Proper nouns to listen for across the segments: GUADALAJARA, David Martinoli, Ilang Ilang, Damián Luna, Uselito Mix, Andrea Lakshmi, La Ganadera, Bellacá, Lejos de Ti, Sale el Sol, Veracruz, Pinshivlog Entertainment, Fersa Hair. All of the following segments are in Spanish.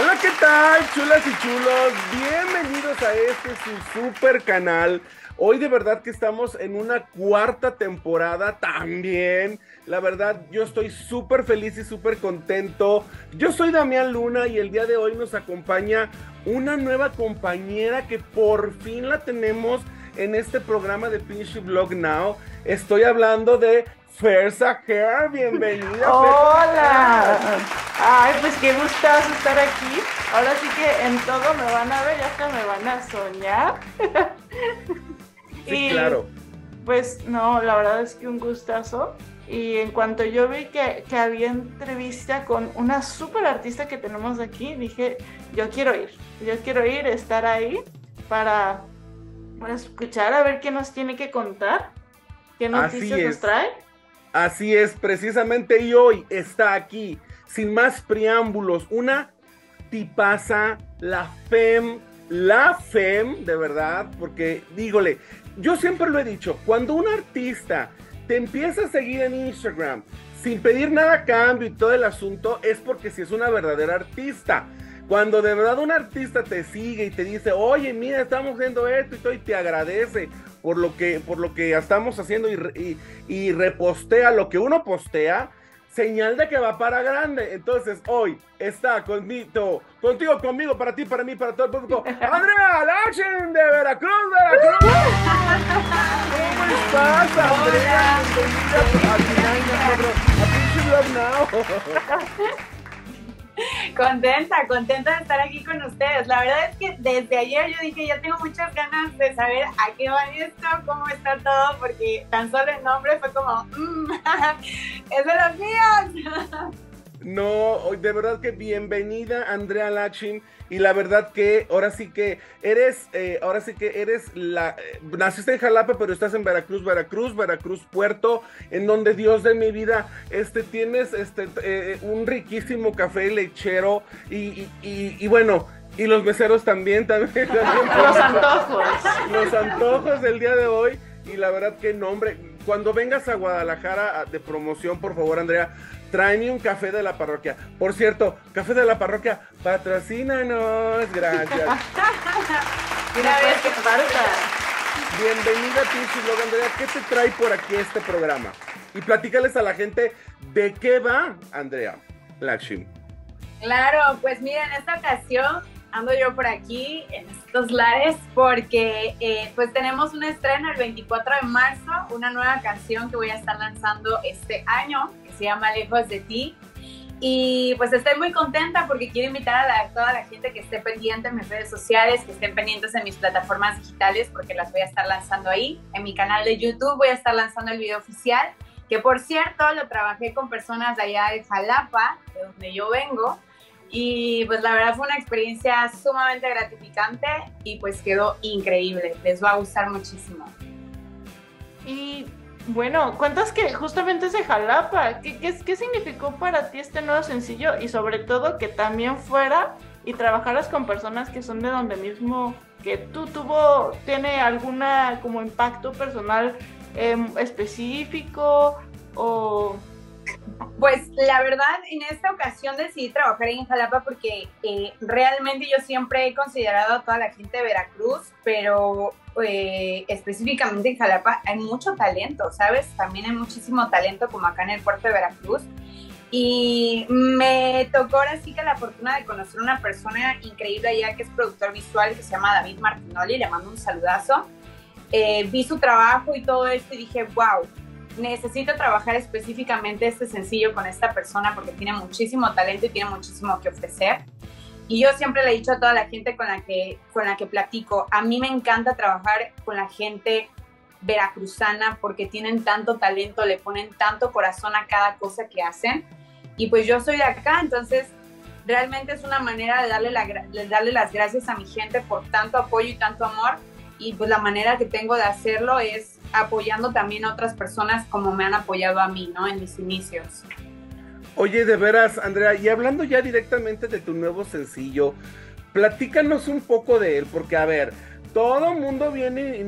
Hola, ¿qué tal, chulas y chulos? Bienvenidos a este su super canal. Hoy de verdad que estamos en una cuarta temporada también. La verdad, yo estoy súper feliz y súper contento. Yo soy Damián Luna y el día de hoy nos acompaña una nueva compañera que por fin la tenemos en este programa de Pinshivlog Now. Estoy hablando de Fersa Hair. Bienvenida. Hola. Ay, pues qué gustazo estar aquí. Ahora sí que en todo me van a ver y hasta me van a soñar. Sí, y, claro. Pues no, la verdad es que un gustazo. Y en cuanto yo vi que había entrevista con una súper artista que tenemos aquí, dije, yo quiero ir, estar ahí para escuchar, a ver qué nos tiene que contar, qué noticias nos trae. Así es, precisamente, y hoy está aquí, sin más preámbulos, una tipaza, la femme, de verdad, porque, dígole, yo siempre lo he dicho, cuando un artista te empieza a seguir en Instagram sin pedir nada a cambio y todo el asunto, es porque si es una verdadera artista. Cuando de verdad un artista te sigue y te dice, oye, mira, estamos haciendo esto y todo, y te agradece por lo que estamos haciendo y repostea lo que uno postea, señal de que va para grande. Entonces, hoy está conmigo, para ti, para mí, para todo el público, Andrea Lakshmi de Veracruz. ¿Cómo estás, Andrea? Hola. Contenta de estar aquí con ustedes. La verdad es que desde ayer yo dije, ya tengo muchas ganas de saber a qué va esto, cómo está todo, porque tan solo el nombre fue como, ¡es de los míos! No, de verdad que bienvenida, Andrea Lakshmi, y la verdad que ahora sí que eres naciste en Jalapa, pero estás en Veracruz Puerto, en donde, Dios de mi vida, tienes un riquísimo café lechero y bueno, y los meseros también los antojos del día de hoy. Y la verdad que no, hombre, cuando vengas a Guadalajara de promoción, por favor, Andrea, tráeme un café de la parroquia. Por cierto, café de la parroquia, patrocínanos, gracias. Una vez que falta. Bienvenida a Pinshivlog, Andrea. ¿Qué te trae por aquí este programa? Y platícales a la gente de qué va Andrea Lakshmi. Claro, pues mira, en esta ocasión ando yo por aquí, en estos lares, porque pues tenemos un estreno el 24 de marzo, una nueva canción que voy a estar lanzando este año, que se llama Lejos de Ti, y pues estoy muy contenta porque quiero invitar a toda la gente que esté pendiente en mis redes sociales, que estén pendientes en mis plataformas digitales, porque las voy a estar lanzando ahí. En mi canal de YouTube voy a estar lanzando el video oficial, que por cierto lo trabajé con personas de allá de Jalapa, de donde yo vengo. Y pues la verdad fue una experiencia sumamente gratificante y pues quedó increíble. Les va a gustar muchísimo. Y bueno, cuentas que justamente es de Jalapa. ¿Qué significó para ti este nuevo sencillo? Y sobre todo que también fuera y trabajaras con personas que son de donde mismo que tú. ¿Tiene alguna como impacto personal específico o...? Pues la verdad, en esta ocasión decidí trabajar en Jalapa porque realmente yo siempre he considerado a toda la gente de Veracruz, pero específicamente en Jalapa hay mucho talento, ¿sabes? También hay muchísimo talento como acá en el puerto de Veracruz. Y me tocó ahora sí que la fortuna de conocer una persona increíble allá que es productor visual, que se llama David Martinoli, le mando un saludazo. Vi su trabajo y todo esto y dije, wow. Necesito trabajar específicamente este sencillo con esta persona porque tiene muchísimo talento y tiene muchísimo que ofrecer. Y yo siempre le he dicho a toda la gente con la que platico, a mí me encanta trabajar con la gente veracruzana porque tienen tanto talento, le ponen tanto corazón a cada cosa que hacen. Y pues yo soy de acá, entonces realmente es una manera de darle las gracias a mi gente por tanto apoyo y tanto amor. Y pues la manera que tengo de hacerlo es apoyando también a otras personas como me han apoyado a mí, ¿no? En mis inicios. Oye, de veras, Andrea, y hablando ya directamente de tu nuevo sencillo, platícanos un poco de él, porque a ver, todo mundo viene y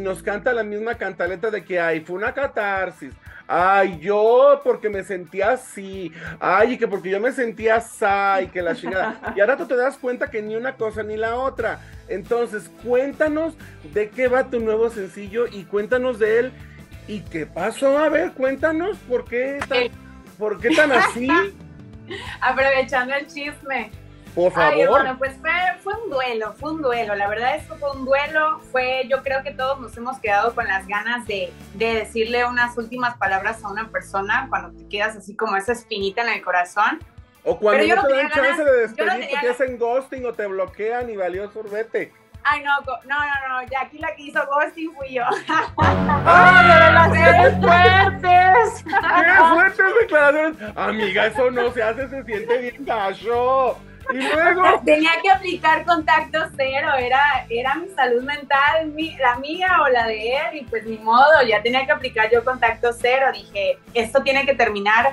nos canta la misma cantaleta de que hay, fue una catarsis, ay, yo porque me sentía así, ay, y que porque yo me sentía así, que la chingada. Y ahora tú te das cuenta que ni una cosa ni la otra. Entonces, cuéntanos de qué va tu nuevo sencillo y cuéntanos de él. ¿Y qué pasó? A ver, cuéntanos, por qué tan así? Aprovechando el chisme. Por favor. Ay, bueno, pues fue un duelo, la verdad es que fue un duelo, yo creo que todos nos hemos quedado con las ganas de decirle unas últimas palabras a una persona cuando te quedas así como esa espinita en el corazón. O cuando no te dan chance de despedirte, te hacen ghosting o te bloquean y valió sorbete. Ay, no, ya aquí la que hizo ghosting fui yo. ¡Ah, de las fuertes! ¡Qué fuertes declaraciones! Amiga, eso no se hace, se siente bien gacho. Y luego tenía que aplicar contacto cero, era mi salud mental, la mía o la de él, y pues ni modo, ya tenía que aplicar yo contacto cero. Dije, esto tiene que terminar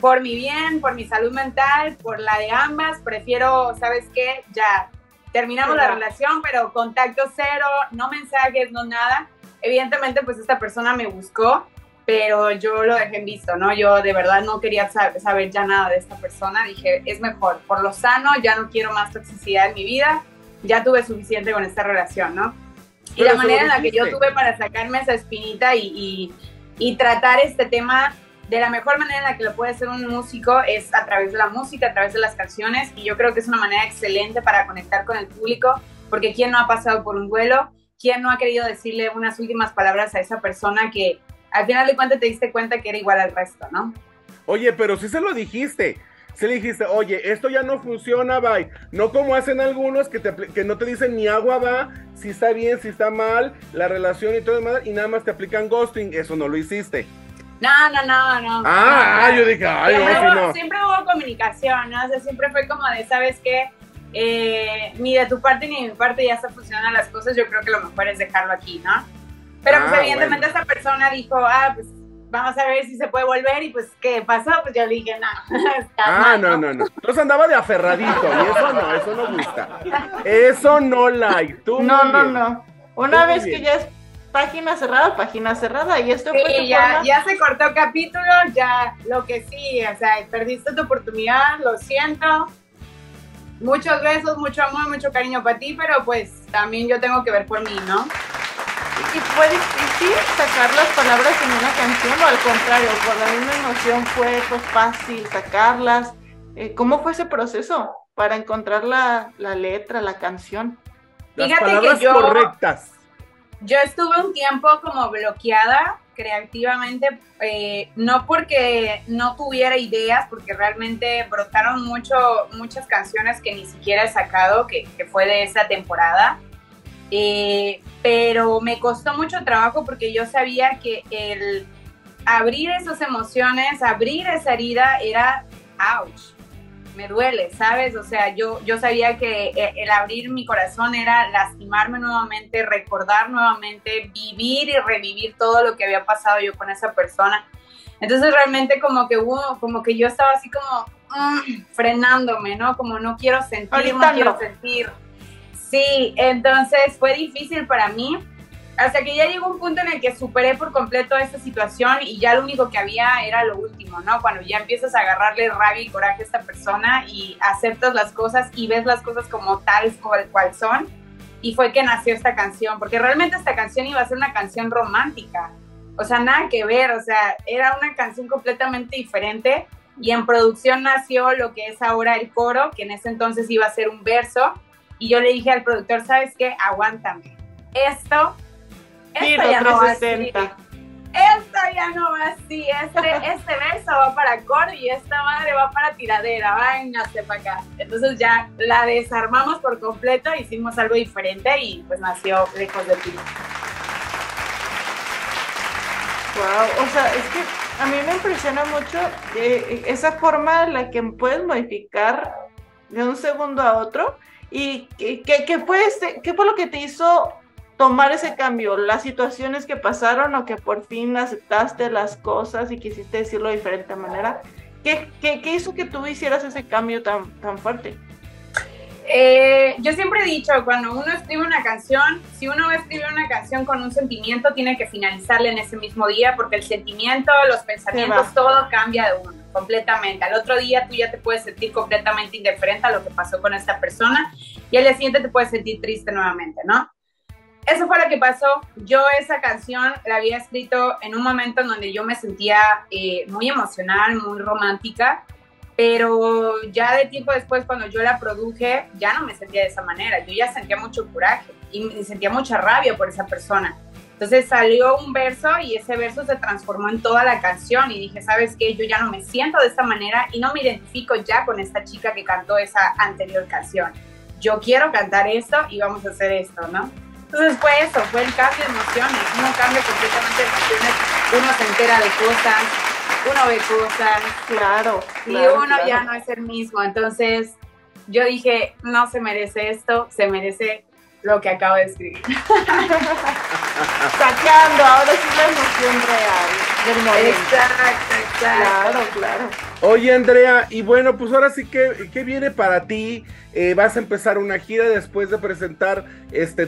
por mi bien, por mi salud mental, por la de ambas. Prefiero, ¿sabes qué? Ya terminamos la relación, pero contacto cero, no mensajes, no nada. Evidentemente, pues esta persona me buscó, pero yo lo dejé en visto, ¿no? Yo de verdad no quería saber ya nada de esta persona. Dije, es mejor, por lo sano, ya no quiero más toxicidad en mi vida, ya tuve suficiente con esta relación, ¿no? Y la manera en la que yo tuve para sacarme esa espinita y tratar este tema de la mejor manera en la que lo puede hacer un músico es a través de la música, a través de las canciones, y yo creo que es una manera excelente para conectar con el público, porque ¿quién no ha pasado por un duelo? ¿Quién no ha querido decirle unas últimas palabras a esa persona que al final de cuentas te diste cuenta que era igual al resto, ¿no? Oye, pero sí se lo dijiste. Sí le dijiste, oye, esto ya no funciona, bye. No como hacen algunos que no te dicen ni agua va, si está bien, si está mal, la relación y todo demás, y nada más te aplican ghosting. Eso no lo hiciste. No. Ah, yo dije, ay, no. Siempre hubo comunicación, ¿no? O sea, siempre fue como de, ¿sabes qué? Ni de tu parte ni de mi parte ya se funcionan las cosas. Yo creo que lo mejor es dejarlo aquí, ¿no? Pero pues evidentemente esta persona dijo, pues vamos a ver si se puede volver, y pues ¿qué pasó? Pues yo le dije, no, está mal, ¿no? No. Entonces andaba de aferradito, y eso no gusta. Eso no like, tú No. Una vez que ya es página cerrada, y esto fue tu forma. Ya se cortó capítulo, ya lo que sí, o sea, perdiste tu oportunidad, lo siento. Muchos besos, mucho amor, mucho cariño para ti, pero pues también yo tengo que ver por mí, ¿no? Y fue difícil sacar las palabras en una canción, o al contrario, por la misma emoción fue fácil sacarlas. ¿Cómo fue ese proceso para encontrar la letra, la canción? Las palabras correctas. Yo estuve un tiempo como bloqueada creativamente, no porque no tuviera ideas, porque realmente brotaron muchas canciones que ni siquiera he sacado, que fue de esa temporada. Pero me costó mucho trabajo porque yo sabía que el abrir esas emociones, abrir esa herida era, ouch, me duele, ¿sabes? O sea, yo sabía que el abrir mi corazón era lastimarme nuevamente, recordar nuevamente, vivir y revivir todo lo que había pasado yo con esa persona. Entonces realmente como que yo estaba así como frenándome, ¿no? Como no quiero sentir, no quiero sentir. Sí, entonces fue difícil para mí, hasta que ya llegó un punto en el que superé por completo esta situación y ya lo único que había era lo último, ¿no? Cuando ya empiezas a agarrarle rabia y coraje a esta persona y aceptas las cosas y ves las cosas como tales cual son, y fue que nació esta canción, porque realmente esta canción iba a ser una canción romántica, o sea, nada que ver, o sea, era una canción completamente diferente, y en producción nació lo que es ahora el coro, que en ese entonces iba a ser un verso. Y yo le dije al productor, ¿sabes qué? Aguántame. Esto ya no va así. Esto ya no va así. Este verso va para coro y esta madre va para tiradera. Váyanse para acá. Entonces ya la desarmamos por completo, hicimos algo diferente y pues nació Lejos de Ti. Wow, o sea, es que a mí me impresiona mucho esa forma en la que puedes modificar de un segundo a otro. ¿Y qué fue lo que te hizo tomar ese cambio? ¿Las situaciones que pasaron o que por fin aceptaste las cosas y quisiste decirlo de diferente manera? ¿Qué hizo que tú hicieras ese cambio tan fuerte? Yo siempre he dicho, cuando uno escribe una canción, si uno va a escribir una canción con un sentimiento, tiene que finalizarla en ese mismo día, porque el sentimiento, los pensamientos, todo cambia de uno completamente. Al otro día tú ya te puedes sentir completamente indiferente a lo que pasó con esta persona y al día siguiente te puedes sentir triste nuevamente, ¿no? Eso fue lo que pasó. Yo esa canción la había escrito en un momento en donde yo me sentía muy emocional, muy romántica, pero ya de tiempo después, cuando yo la produje, ya no me sentía de esa manera. Yo ya sentía mucho coraje y sentía mucha rabia por esa persona. Entonces salió un verso y ese verso se transformó en toda la canción y dije, ¿sabes qué? Yo ya no me siento de esta manera y no me identifico ya con esta chica que cantó esa anterior canción. Yo quiero cantar esto y vamos a hacer esto, ¿no? Entonces fue eso, fue el cambio de emociones. Uno cambia completamente de emociones, uno se entera de cosas, uno ve cosas, claro, y uno ya no es el mismo. Entonces yo dije, no se merece esto, se merece lo que acabo de escribir. Sacando ahora sí la emoción real del momento. Exacto, exacto. Claro, claro. Oye, Andrea, y bueno, pues ahora sí, ¿qué viene para ti? Vas a empezar una gira después de presentar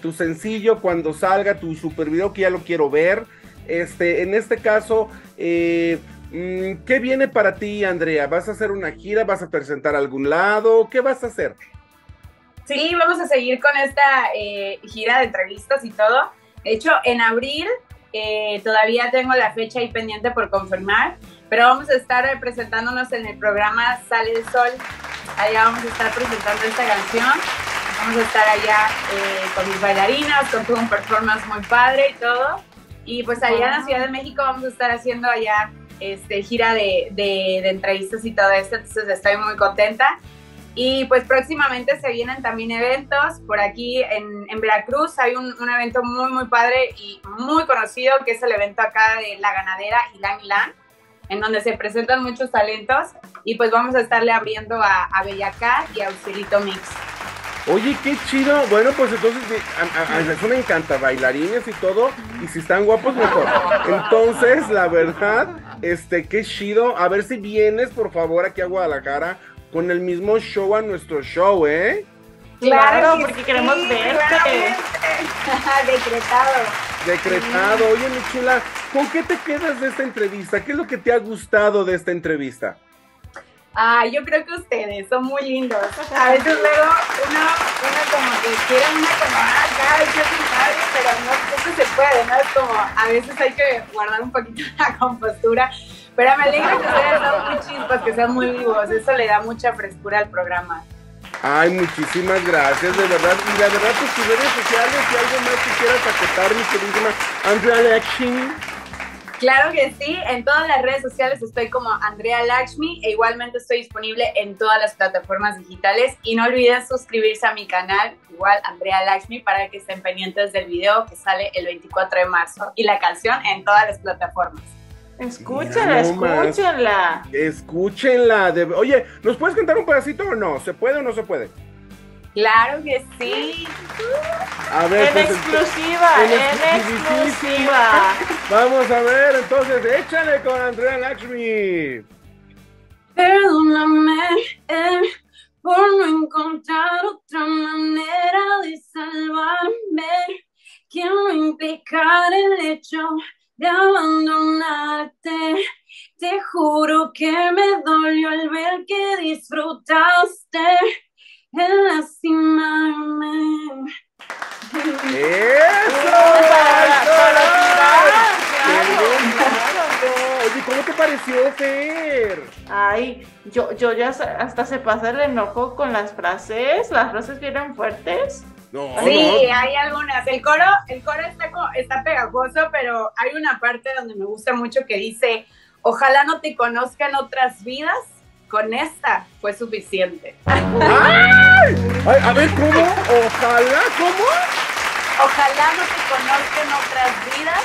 tu sencillo, cuando salga tu super video, que ya lo quiero ver. En este caso, ¿qué viene para ti, Andrea? ¿Vas a hacer una gira? ¿Vas a presentar a algún lado? ¿Qué vas a hacer? Sí, vamos a seguir con esta gira de entrevistas y todo. De hecho, en abril todavía tengo la fecha ahí pendiente por confirmar, pero vamos a estar presentándonos en el programa Sale el Sol. Allá vamos a estar presentando esta canción. Vamos a estar allá con mis bailarinas, con todo un performance muy padre y todo. Y pues allá en la Ciudad de México vamos a estar haciendo allá gira de entrevistas y todo esto, entonces estoy muy contenta. Y pues próximamente se vienen también eventos. Por aquí en Veracruz hay un evento muy muy padre y muy conocido, que es el evento acá de La Ganadera, Ilang Ilang, en donde se presentan muchos talentos, y pues vamos a estarle abriendo a Bellacá y a Uselito Mix. Oye, qué chido. Bueno, pues entonces a mí me encanta, bailarines y todo, y si están guapos mejor. Entonces, la verdad, qué chido. A ver si vienes, por favor, aquí a Guadalajara con el mismo show a nuestro show, ¿eh? Claro, porque sí, queremos verte. Claramente. Decretado. Decretado. Oye, mi chula, ¿con qué te quedas de esta entrevista? ¿Qué es lo que te ha gustado de esta entrevista? Ah, yo creo que ustedes son muy lindos. A veces luego uno como que quiere una cámara acá, yo sin padre, pero no siempre se puede, ¿no? Es como, a veces hay que guardar un poquito la compostura. Pero me alegra que ustedes sean muy chispas, que sean muy vivos. Eso le da mucha frescura al programa. Ay, muchísimas gracias, de verdad. Y la verdad, tus redes sociales, si algo más que quieras acotar, mi queridísima Andrea Lakshmi. Claro que sí, en todas las redes sociales estoy como Andrea Lakshmi, e igualmente estoy disponible en todas las plataformas digitales, y no olviden suscribirse a mi canal, igual Andrea Lakshmi, para que estén pendientes del video que sale el 24 de marzo y la canción en todas las plataformas. Escúchala, escúchenla. Escúchenla. Oye, ¿nos puedes cantar un pedacito o no? ¿Se puede o no se puede? Claro que sí. A ver, en exclusiva, en exclusiva. Vamos a ver, entonces, échale con Andrea Lakshmi. Perdóname por no encontrar otra manera de salvarme. Quiero implicar el hecho de abandonarte. Te juro que me dolió al ver que disfrutaste en lastimarme. ¡Eso! Oye, ¿cómo te pareció, Fer? Ay, yo ya hasta se pasa el enojo con las frases. ¿Las frases vieron fuertes? No, sí, no. Hay algunas. El coro está pegajoso, pero hay una parte donde me gusta mucho que dice: ojalá no te conozcan otras vidas, con esta fue suficiente. ¡Ay! Ay, a ver, ¿cómo? Ojalá, ¿cómo? Ojalá no te conozcan otras vidas,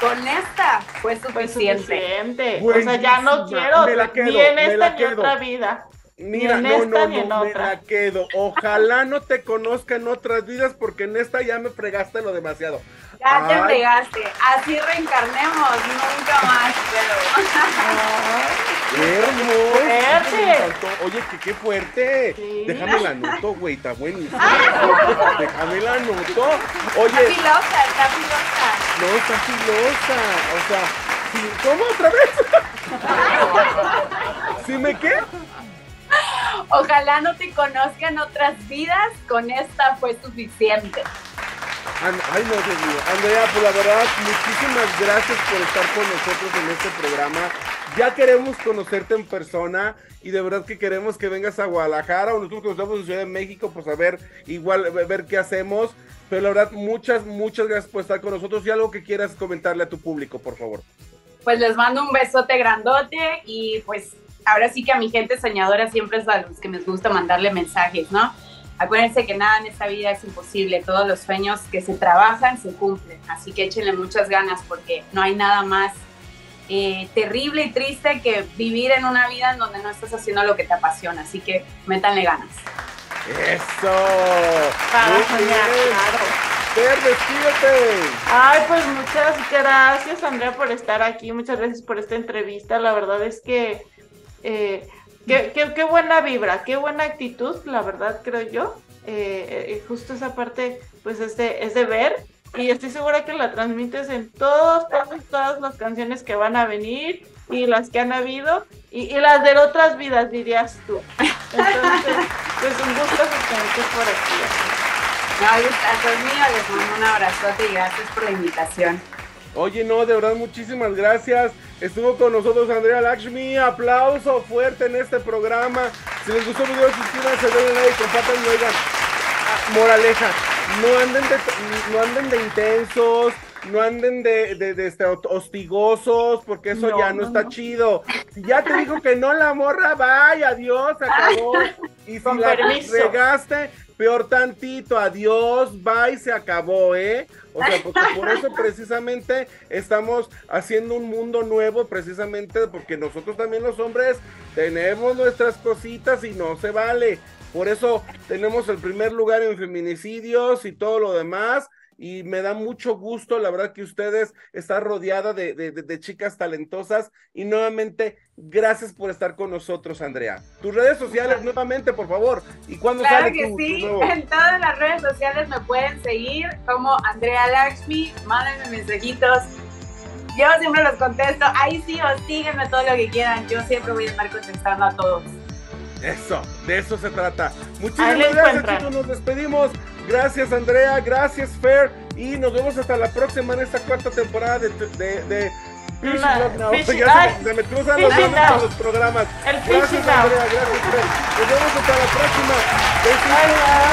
con esta fue suficiente. O sea, ya no quiero ni en esta ni en otra vida. Mira, no, me la quedo. Ojalá no te conozcan otras vidas, porque en esta ya me fregaste lo demasiado. Ya te fregaste. Así reencarnemos, nunca más, pero... ¡Qué hermoso! Oye, qué fuerte. Sí. Déjame la noto, güey, está buenísimo. Déjame la noto. Oye. Está filosa, está filosa. No, está filosa. O sea, ¿cómo otra vez? ¿Sí me qué? Ojalá no te conozcan otras vidas, con esta fue suficiente. Ay, no, Dios mío. Andrea, pues la verdad, muchísimas gracias por estar con nosotros en este programa. Ya queremos conocerte en persona y de verdad que queremos que vengas a Guadalajara, o nosotros que nos vemos en Ciudad de México, pues a ver, igual, a ver qué hacemos. Pero la verdad, muchas, muchas gracias por estar con nosotros y algo que quieras comentarle a tu público, por favor. Pues les mando un besote grandote y pues ahora sí que a mi gente soñadora siempre es a los que les gusta mandarle mensajes, ¿no? Acuérdense que nada en esta vida es imposible, todos los sueños que se trabajan se cumplen, así que échenle muchas ganas porque no hay nada más terrible y triste que vivir en una vida en donde no estás haciendo lo que te apasiona, así que métanle ganas. ¡Eso! Para soñar, claro. Ay, pues muchas gracias, Andrea, por estar aquí, muchas gracias por esta entrevista, la verdad es que qué buena vibra, qué buena actitud, la verdad creo yo, justo esa parte pues es de ver y estoy segura que la transmites en todas las canciones que van a venir y las que han habido y las de otras vidas dirías tú, entonces pues un gusto tenerte por aquí. No, es mío, les mando un abrazote y gracias por la invitación. Oye, no, de verdad, muchísimas gracias. Estuvo con nosotros Andrea Lakshmi. Aplauso fuerte en este programa. Si les gustó el video, suscríbanse, denle like, compartan, oigan. Moraleja, no anden de intensos, no anden de hostigosos, porque eso ya no está chido. Si ya te dijo que no la morra, vaya, adiós, acabó. Y si la regaste, peor tantito, adiós, bye, se acabó, ¿eh? O sea, porque por eso precisamente estamos haciendo un mundo nuevo, precisamente porque nosotros también los hombres tenemos nuestras cositas y no se vale. Por eso tenemos el primer lugar en feminicidios y todo lo demás. Y me da mucho gusto, la verdad, que ustedes están rodeada de chicas talentosas. Y nuevamente, gracias por estar con nosotros, Andrea. Tus redes sociales, nuevamente, por favor. ¿Y cuándo sale tú? Claro que sí, en todas las redes sociales me pueden seguir como Andrea Lakshmi. Mándenme mensajitos. Yo siempre los contesto. Ahí sí, síganme todo lo que quieran. Yo siempre voy a estar contestando a todos. Eso, de eso se trata. Muchísimas gracias, chicos. Nos despedimos. Gracias, Andrea, gracias, Fer, y nos vemos hasta la próxima en esta cuarta temporada de Pinshivlog Now. Se me cruzan los nombres con los programas. Gracias, Andrea, gracias, Fer. Nos vemos hasta la próxima.